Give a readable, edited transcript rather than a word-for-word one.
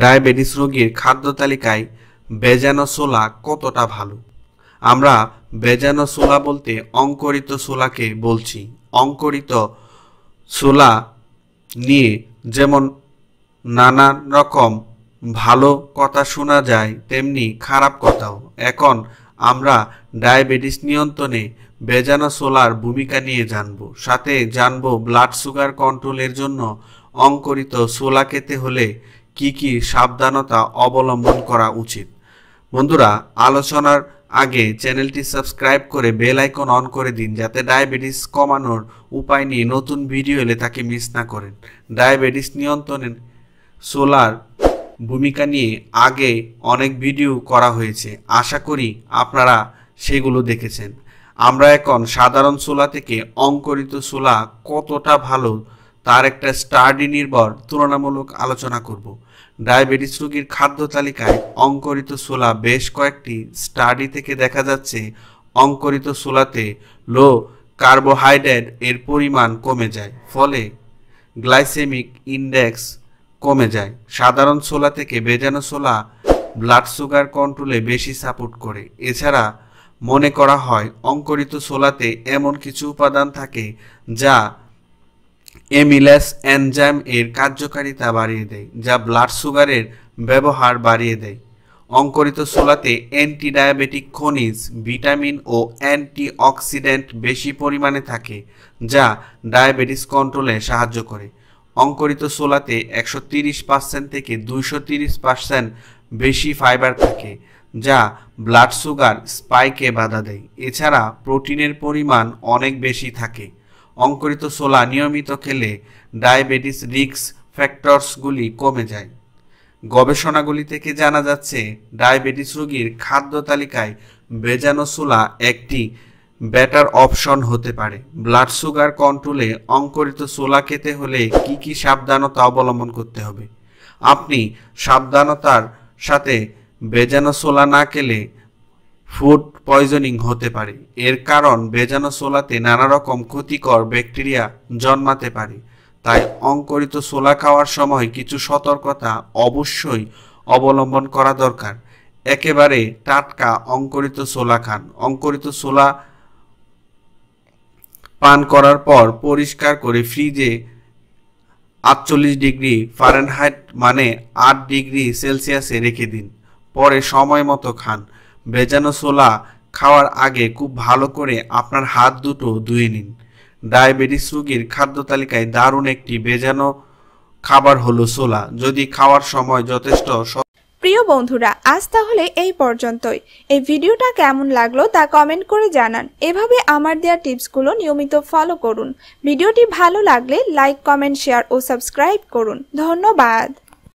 Diabetes রোগীর খাদ্য তালিকায় বেজানো ছোলা কতটা ভালো? আমরা বেজানো ছোলা বলতে অঙ্কুরিত ছোলাকে বলছি। অঙ্কুরিত ছোলা নিয়ে যেমন নানান রকম ভালো কথা শোনা যায়, তেমনি খারাপ কথাও। এখন আমরা ডায়াবেটিস নিয়ন্ত্রণে বেজানো ছোলার ভূমিকা নিয়ে জানব, সাথে জানব ব্লাড সুগার কন্ট্রোলের জন্য অঙ্কুরিত ছোলা খেতে হলে কি কি সাবধানতা অবলম্বন করা উচিত। বন্ধুরা, আলোচনার আগে চ্যানেলটি সাবস্ক্রাইব করে বেল আইকন অন করে দিন, যাতে ডায়াবেটিস কমানোর উপায় নিয়ে নতুন ভিডিও এলে তাকে মিস না করেন। ডায়াবেটিস নিয়ন্ত্রণে ছোলার ভূমিকা নিয়ে আগে অনেক ভিডিও করা হয়েছে, আশা করি আপনারা সেগুলো দেখেছেন। আমরা এখন সাধারণ ছোলা থেকে অঙ্কুরিত ছোলা কতটা ভালো তার একটা স্টাডি নির্ভর তুলনামূলক আলোচনা করব। ডায়াবেটিস রোগীর খাদ্য তালিকায় অঙ্কুরিত ছোলা বেশ কয়েকটি স্টাডি থেকে দেখা যাচ্ছে অঙ্কুরিত ছোলাতে লো কার্বোহাইড্রেট এর পরিমাণ কমে যায়, ফলে গ্লাইসেমিক ইন্ডেক্স কমে যায়। সাধারণ ছোলা থেকে বেজানো ছোলা ব্লাড সুগার কন্ট্রোলে বেশি সাপোর্ট করে। এছাড়া মনে করা হয় অঙ্কুরিত ছোলাতে এমন কিছু উপাদান থাকে যা এমিলেস এনজাইম এর কার্যকারিতা বাড়িয়ে দেয়, যা ব্লাড সুগারের ব্যবহার বাড়িয়ে দেয়। অঙ্কুরিত ছোলাতে অ্যান্টি ডায়াবেটিক খনিজ, ভিটামিন ও অ্যান্টিঅক্সিডেন্ট বেশি পরিমাণে থাকে, যা ডায়াবেটিস কন্ট্রোলে সাহায্য করে। অঙ্কুরিত ছোলাতে 130% থেকে 230% বেশি ফাইবার থাকে, যা ব্লাড সুগার স্পাইকে বাধা দেয়। এছাড়া প্রোটিনের পরিমাণ অনেক বেশি থাকে। অঙ্কুরিত ছোলা নিয়মিত খেলে ডায়াবেটিস রিস্ক ফ্যাক্টরসগুলি কমে যায়। গবেষণাগুলি থেকে জানা যাচ্ছে ডায়াবেটিস রোগীর খাদ্য তালিকায় বেজানো ছোলা একটি বেটার অপশন হতে পারে। ব্লাড সুগার কন্ট্রোলে অঙ্কুরিত ছোলা খেতে হলে কি কি সাবধানতা অবলম্বন করতে হবে? আপনি সাবধানতার সাথে বেজানো ছোলা না খেলে ফুড পয়জনিং হতে পারে। এর কারণ বেজানো ছোলাতে নানা রকম ক্ষতিকর ব্যাকটেরিয়া জন্মাতে পারে। তাই অঙ্কুরিত ছোলা খাওয়ার সময় কিছু সতর্কতা অবশ্যই অবলম্বন করা দরকার। একেবারে টাটকা অঙ্কুরিত ছোলা খান। অঙ্কুরিত ছোলা পান করার পর পরিষ্কার করে ফ্রিজে 48°F মানে 8°C রেখে দিন, পরে সময় মতো খান। বেজানো ছোলা খাওয়ার আগে খুব ভালো করে আপনার হাত দুটো ধুয়ে নিন। ডায়াবেটিস রোগীর খাদ্য তালিকায় দারুণ একটি বেজানো খাবার হলো ছোলা, যদি খাওয়ার সময় যথেষ্ট। প্রিয় বন্ধুরা, আজ তাহলে এই পর্যন্তই। এই ভিডিওটা কেমন লাগলো তা কমেন্ট করে জানান। এভাবে আমার দেওয়া টিপসগুলো নিয়মিত ফলো করুন। ভিডিওটি ভালো লাগলে লাইক, কমেন্ট, শেয়ার ও সাবস্ক্রাইব করুন। ধন্যবাদ।